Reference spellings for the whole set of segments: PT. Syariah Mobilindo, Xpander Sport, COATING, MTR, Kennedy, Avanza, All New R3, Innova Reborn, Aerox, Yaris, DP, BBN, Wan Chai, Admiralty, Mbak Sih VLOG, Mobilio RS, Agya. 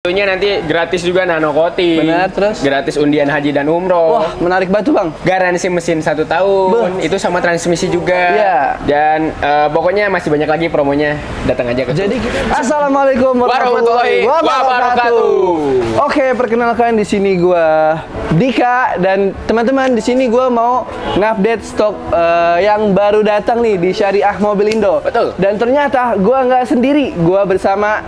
Tentunya nanti gratis juga nano coating. Benar, terus gratis undian haji dan umroh. Wah, menarik banget Bang. Garansi mesin 1 tahun. Beuh. Itu sama transmisi juga. Iya. Dan pokoknya masih banyak lagi promonya. Datang aja ke. Jadi assalamualaikum warahmatullahi wabarakatuh. Oke, perkenalkan di sini gua Dika dan teman-teman, di sini gua mau ngupdate stok yang baru datang nih di Syariah Mobilindo. Betul. Dan ternyata gua nggak sendiri, gua bersama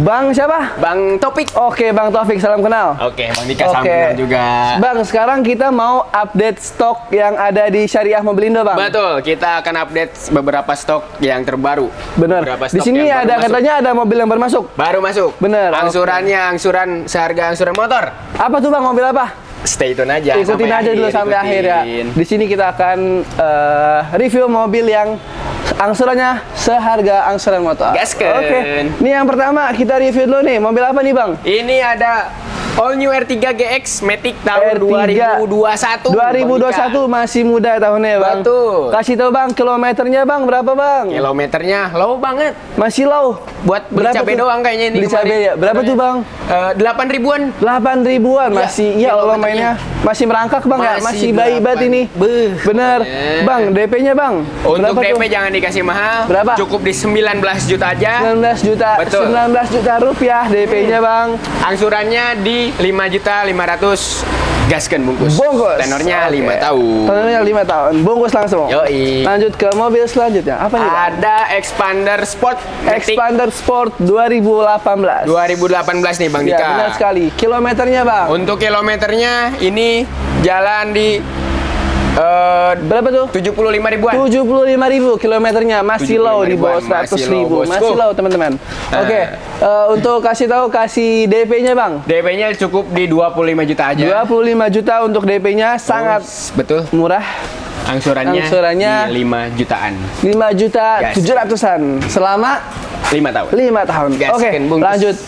Bang siapa? Bang Top. Oke, Bang Taufik, salam kenal. Oke, Bang Dika, salam kenal juga. Bang, sekarang kita mau update stok yang ada di Syariah Mobilindo, Bang. Betul, kita akan update beberapa stok yang terbaru. Bener. Di sini ada katanya ada mobil yang baru masuk. Baru masuk. Bener. Angsurannya, angsuran seharga angsuran motor. Apa tuh Bang, mobil apa? Stay tune aja. Ikutin aja dulu sampai akhir ya. Di sini kita akan review mobil yang angsurannya seharga angsuran motor. Gasken. Oke. Ini yang pertama kita review dulu nih. Mobil apa nih Bang? Ini ada All New R3 GX Matic tahun 2021. 2021 masih muda tahunnya Bang. Betul. Kasih tahu Bang kilometernya Bang berapa Bang? Kilometernya low banget. Masih low. Buat beli cabai doang kayaknya ini. Beli cabai ya. Berapa tuh Bang? 8 ribuan. 8 ribuan masih. Ya Allah, mainnya masih merangkak Bang ya. Masih bayi banget ini. Bener. Bang, DP-nya Bang. Untuk DP jangan dikasih mahal. Berapa? Cukup di 19 juta aja. 19 juta rupiah DP-nya Bang. Angsurannya di 5.500.000 gasken bungkus. Bungkus. Tenornya 5 tahun. Tenornya 5 tahun. Bungkus langsung. Yoi. Lanjut ke mobil selanjutnya. Apa nih? Ada Xpander Sport. Xpander Sport 2018. 2018 nih Bang Dika. Ya, benar sekali. Kilometernya Bang. Untuk kilometernya ini jalan di berapa tuh? 75 ribuan. 75 ribu kilometernya, masih low di bawah 100 ribu, masih low teman-teman. Oke, untuk kasih tahu kasih DP-nya Bang. DP-nya cukup di 25 juta aja. 25 juta untuk DP-nya, sangat betul murah. Angsurannya 5 jutaan. 5.700-an selama 5 tahun. 5 tahun. Oke, lanjut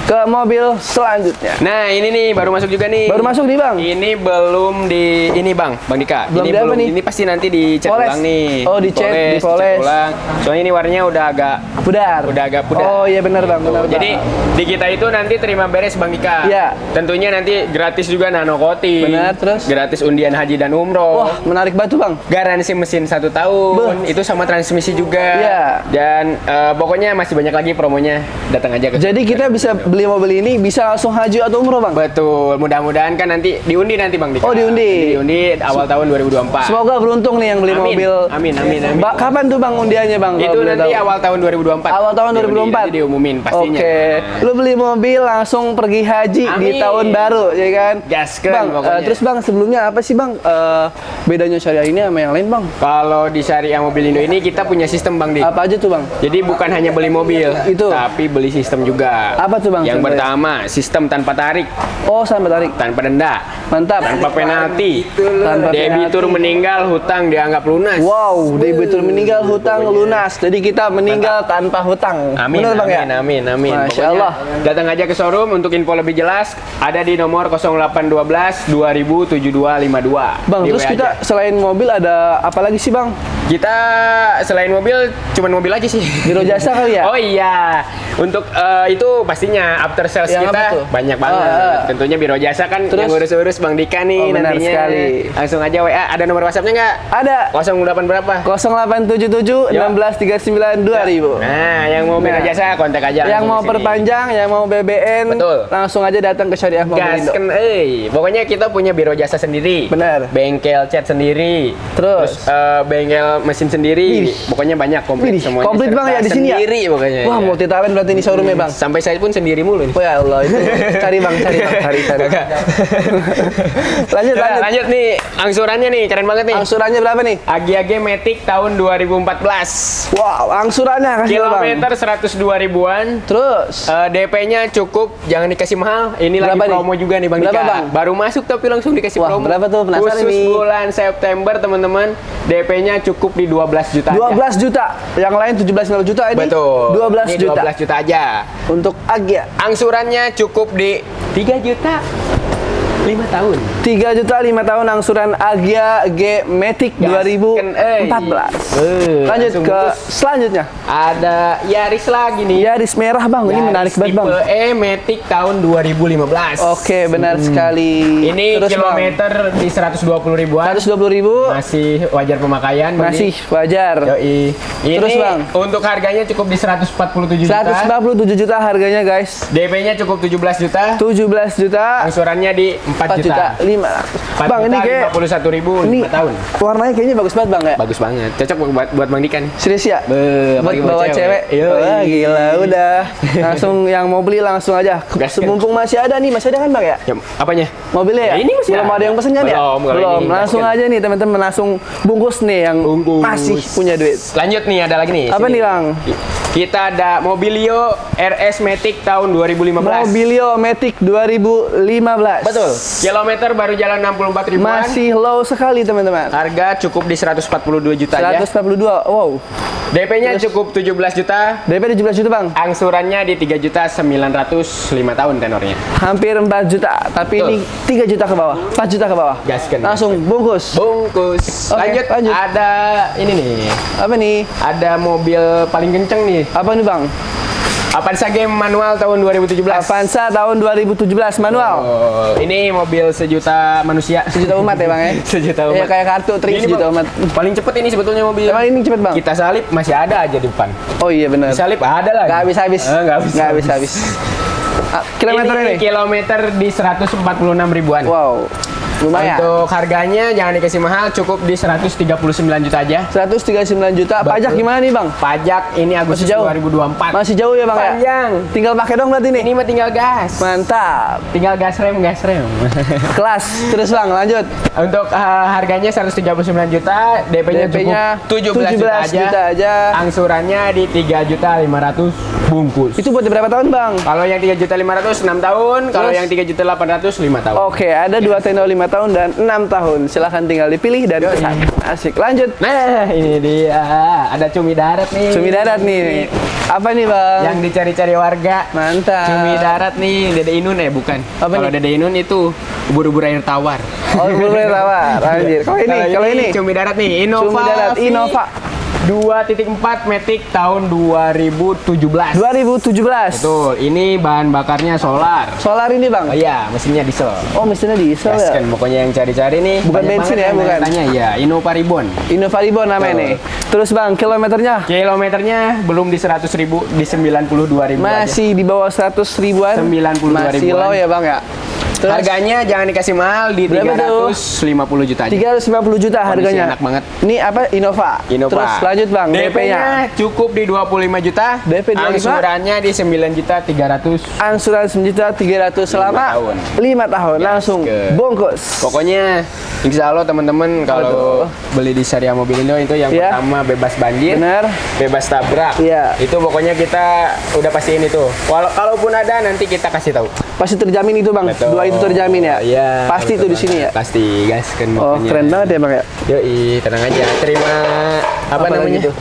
ke mobil selanjutnya. Nah, ini nih baru masuk juga nih. Baru masuk nih Bang. Ini belum di ini Bang Dika. Belum ini belum nih. Ini pasti nanti dicat ulang nih. Oh, dicat, dipoles. Soalnya ini warnanya udah agak pudar. Oh iya benar Bang, benar. Jadi di kita itu nanti terima beres Bang Dika. Iya. Tentunya nanti gratis juga nano coating. Benar, terus gratis undian haji dan umroh. Wah, menarik banget Bang. Garansi mesin 1 tahun. Itu sama transmisi juga. Iya. Dan pokoknya masih banyak lagi promonya. Datang aja ke. Jadi kita bisa mobil ini bisa langsung haji atau umroh Bang? Betul, mudah-mudahan kan nanti diundi nanti Bang Dika. Oh, diundi. Diundi awal tahun 2024. Semoga beruntung nih yang beli mobil. Amin, amin, amin. Kapan tuh Bang undiannya Bang? Itu nanti awal tahun 2024. Awal tahun 2024 diumumin pastinya. Oke. Lu beli mobil langsung pergi haji di tahun baru, ya kan? Gasken pokoknya. Terus Bang, sebelumnya apa sih Bang bedanya Syariah ini sama yang lain Bang? Kalau di Syariah Mobilindo ini kita punya sistem Bang Dik. Apa aja tuh Bang? Jadi bukan hanya beli mobil, tapi beli sistem juga. Apa tuh Bang? Yang pertama, sistem tanpa tarik. Oh, tanpa tarik. Tanpa denda. Mantap. Tanpa penalti. Debitur meninggal, hutang dianggap lunas. Wow, debitur meninggal, hutang lunas. Jadi kita meninggal tanpa hutang. Amin, bener, Bang, amin, ya? Amin. Masya Allah. Datang aja ke showroom untuk info lebih jelas. Ada di nomor 0812 2000 7252. Bang, terus kita selain mobil ada apa lagi sih Bang? Kita selain mobil, cuman mobil aja sih. Biro jasa kali ya? Oh iya. Untuk itu pastinya after sales yang kita banyak banget. Tentunya biro jasa kan terus yang urus-urus Bang Dika nih. Oh, benar nantinya sekali. Langsung aja WA. Ada nomor WhatsAppnya nggak? Ada. 08 berapa? 0877 1639 2000. Nah, yang mau biro jasa kontak aja. Yang mau perpanjang, yang mau BBN, betul, langsung aja datang ke Syariah Mobilindo. Gasken, pokoknya kita punya biro jasa sendiri. Benar. Bengkel cat sendiri. Terus bengkel mesin sendiri. Pokoknya banyak, komplit semuanya. Komplit Bang ya di sini ya. Pokoknya. Wah, multi talent berarti ini showroomnya Bang. Sampai saya pun sendiri mulu nih. Oh ya Allah, itu cari Bang, cari. lanjut nih, angsurannya nih keren banget nih. Angsurannya berapa nih? Agya Matic tahun 2014. Wow, angsurannya kasih kilometer 102 ribuan. Terus DP-nya cukup, jangan dikasih mahal. Ini berapa lagi promo nih? Juga nih Bang Dika. Baru masuk tapi langsung dikasih promo. Berapa tuh? Penasaran nih. Bulan September teman-teman, DP-nya cukup di 12 juta. 12 juta. Yang lain 17-19 juta ini. Betul. 12 juta aja. Untuk Agya, angsurannya cukup di 3 juta. 5 tahun. 3 juta 5 tahun angsuran Agya G Matic 2014. Lanjut ke selanjutnya. Ada Yaris lagi nih. Yaris merah bang, Yaris ini menarik banget bang. Tipe E Matic tahun 2015. Oke, benar sekali. Ini terus kilometer bang, di 120 ribuan. 120 ribu. Masih wajar pemakaian. Masih wajar. Yoi. Ini terus bang, untuk harganya cukup di 147 juta. 147 juta harganya guys. DP-nya cukup 17 juta. 17 juta. Angsurannya di 4 juta 5. Bang, ini kayak 51 ribu, 5 tahun. Warnanya kayaknya bagus banget bang ya. Bagus banget. Cocok buat Bang Dika nih. Serius ya? Buat bawa cewek. Wah gila, udah. Langsung yang mau beli langsung aja. Mumpung masih ada nih, masih ada kan bang ya? Ya apanya? Mobilnya ya? Ya ini masih belum ada yang pesen kan ya? Belum. Langsung aja nih teman-teman, langsung bungkus nih yang masih punya duit. Lanjut nih, ada lagi nih. Apa nih bang? Kita ada Mobilio RS Matic tahun 2015. Mobilio Matic 2015. Betul. Kilometer baru jalan 64 ribuan. Masih low sekali teman-teman. Harga cukup di 142 juta aja. 142. Wow. DP-nya cukup 17 juta. DP 17 juta, Bang. Angsurannya di 3 juta 900, 5 tahun tenornya. Hampir 4 juta, tapi betul, ini 3 juta ke bawah, 4 juta ke bawah. Gaskan. Langsung bungkus. Bungkus. Okay, lanjut. Ada ini nih. Apa nih? Ada mobil paling kenceng nih. Apa nih, Bang? Avanza game manual tahun 2017. Avanza tahun 2017 manual. Oh, ini mobil sejuta manusia. Sejuta umat ya bang ya. Sejuta umat. Ya kayak kartu trik sejuta umat. Paling cepet ini sebetulnya mobil. Paling ini cepet bang. Kita salip masih ada aja di depan. Oh iya benar. Salip ada lah. Gak habis-habis. Gak habis-habis. Kilometer ini? Kilometer di 146 ribuan. Wow. Lumayan. Untuk harganya jangan dikasih mahal, cukup di 139 juta aja. 139 juta. Betul. Pajak gimana nih, Bang? Pajak ini Agustus 2024. Masih jauh ya, Bang? Panjang. Ya? Tinggal pakai dong berarti nih. Ini mah tinggal gas. Mantap. Tinggal gas rem. Kelas. Terus, Bang, lanjut. Untuk harganya 139 juta, DP-nya 17 juta aja. Angsurannya di 3 juta 500 bungkus. Itu buat berapa tahun, Bang? Kalau yang 3 juta 500 6 tahun, kalau yang 3 juta 800 5 tahun. Oke, ada 2 tenor 5 tahun dan 6 tahun. Silahkan tinggal dipilih dan pesan. Asik, lanjut. Nah, ini dia. Ada cumi darat nih. Cumi darat nih. Apa nih bang? Yang dicari-cari warga. Mantap. Cumi darat nih, dede inun ya bukan? Kalau dede inun itu ubur-ubur air tawar. Oh, ubur air tawar. Lanjut. Kalau ini cumi darat nih. Innova 2.4 Matic tahun 2017. 2017. Betul. Ini bahan bakarnya solar. Solar ini bang? Oh, iya, mesinnya diesel. Oh, mesinnya diesel. Gaskan. Ya? Pokoknya yang cari-cari nih. Bukan bensin ya, bukan. Tanya ya, Innova Reborn. Innova Reborn namanya nih. Terus bang, kilometernya? Kilometernya belum di 100 ribu, di 92 ribu. Masih aja, di bawah 100 ribuan. 92 ribuan. Masih low ya bang ya. Terus, harganya jangan dikasih mahal, di 350 juta aja. 350 juta harganya. Enak banget. Ini apa? Innova. Terus lanjut bang, DP-nya cukup di 25 juta. DP 25. Angsurannya di 9 juta 300. Angsuran 9 juta 300 selama 5 tahun. Langsung bungkus. Pokoknya insya Allah teman-teman kalau beli di Syariah Mobilindo itu yang pertama bebas banjir, bebas tabrak. Itu pokoknya kita udah pastiin itu. Kalaupun ada nanti kita kasih tahu. Pasti terjamin itu bang. Betul. Dua itu terjamin ya. Iya. Pasti itu di sini ya. Pasti guys kan. Oh keren banget ya bang ya. Yoi, tenang aja. Terima apa namanya itu?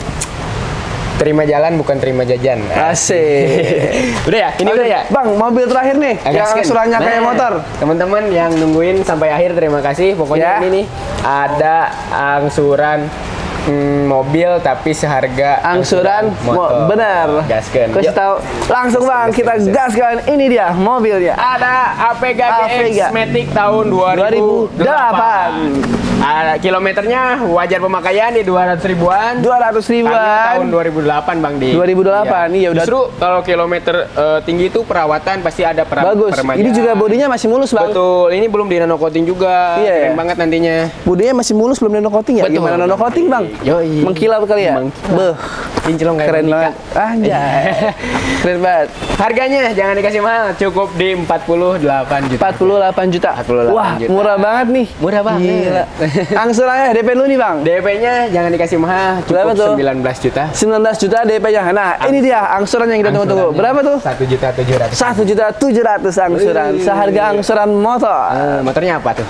Terima jalan bukan terima jajan. Asik. Udah ya? Ini udah ya? Bang, mobil terakhir nih. Yang angsurannya kayak motor. Teman-teman yang nungguin sampai akhir terima kasih. Pokoknya ini nih ada angsuran mobil tapi seharga angsuran motor. Benar. Gaskan. Kasih tahu. Langsung bang, kita gaskan. Ini dia mobilnya. Ada Agya Matic tahun 2008. Kilometernya wajar pemakaian di 200 ribuan. 200 ribuan. Tahun 2008 bang di. 2008 iya udah. Justru kalau kilometer tinggi itu perawatan pasti ada bagus. Ini juga bodinya masih mulus bang. Betul. Ini belum di nano coating juga. Iya. Keren banget nantinya. Bodinya masih mulus belum nano coating ya. Betul. Gimana nano coating bang? Yoi. Mengkilap kali ya. Beuh. Kinclong kayak keren banget. Keren banget. Harganya jangan dikasih mahal. Cukup di 48 juta. 48 juta. Wah murah banget nih. Murah banget. Angsurannya DP lu nih bang. DP-nya jangan dikasih mahal. Cukup 19 juta. 19 juta DP-nya. Nah ini dia angsuran yang kita tunggu-tunggu. Berapa tuh? 1 juta 700. 1 juta 700 angsuran. Seharga angsuran motor. Motornya apa tuh?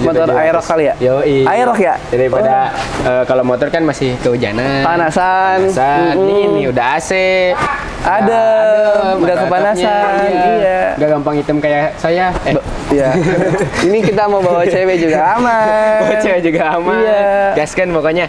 Motor Aerox kali ya? Yoi. Aerox ya? Daripada kalau motor kan masih kehujanan, panasan. Ini udah AC, adem, udah kepanasan, iya. Udah gampang hitam kayak saya. Iya. Ini kita mau bawa cewek juga aman. Bawa cewek juga aman. Iya. Gaskan pokoknya.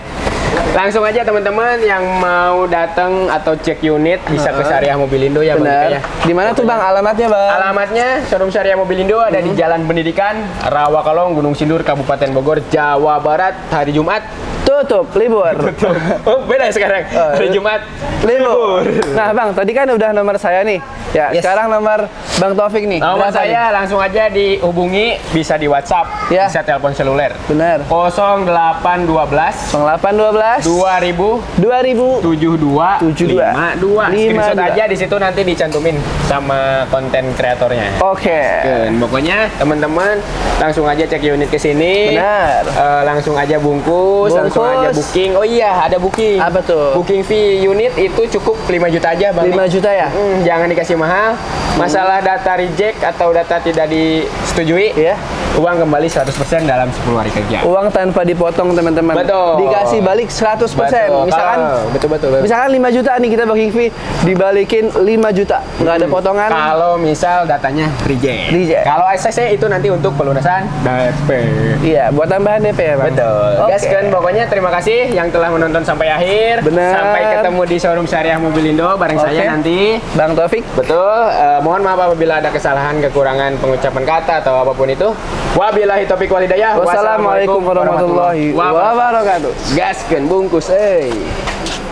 Langsung aja teman-teman yang mau datang atau cek unit bisa ke Syariah Mobilindo ya, Bang. Di mana tuh Bang alamatnya, Bang? Alamatnya showroom Syariah Mobilindo ada di Jalan Pendidikan, Rawakalong, Gunung Sindur, Kabupaten Bogor, Jawa Barat. Hari Jumat tutup, libur. Tutup. Oh, beda sekarang. Hari Jumat libur. Nah, Bang, tadi kan udah nomor saya nih. Ya, sekarang nomor Bang Taufik nih. Nomor saya langsung aja dihubungi, bisa di WhatsApp, bisa telepon seluler. Benar. 0812 2000 72 72. Screenshot aja di situ, nanti dicantumin sama konten kreatornya. Oke. Pokoknya teman-teman langsung aja cek unit ke sini. Benar. Langsung aja bungkus, langsung aja booking. Oh iya, ada booking. Apa tuh? Booking fee unit itu cukup 5 juta aja, Bang. 5 juta ya? Jangan dikasih mahal. Masalah data reject atau data tidak disetujui, uang kembali 100% dalam 10 hari kerja. Uang tanpa dipotong, teman-teman. Betul. Dikasih balik 100%. Betul. Misalkan betul. Misalkan 5 juta nih kita booking fee, dibalikin 5 juta. Nggak ada potongan. Kalau misal datanya reject. Kalau SSC itu nanti untuk pelunasan DP. Iya, buat tambahan DP ya, Bang. Betul. Gaskan pokoknya. Terima kasih yang telah menonton sampai akhir. Benar. Sampai ketemu di showroom Syariah Mobilindo bareng saya nanti, Bang Taufik. Betul. Mohon maaf apabila ada kesalahan, kekurangan pengucapan kata atau apapun itu. Wabillahi taufiq wal hidayah. Wassalamualaikum warahmatullahi wabarakatuh. Gaskeun bungkus euy.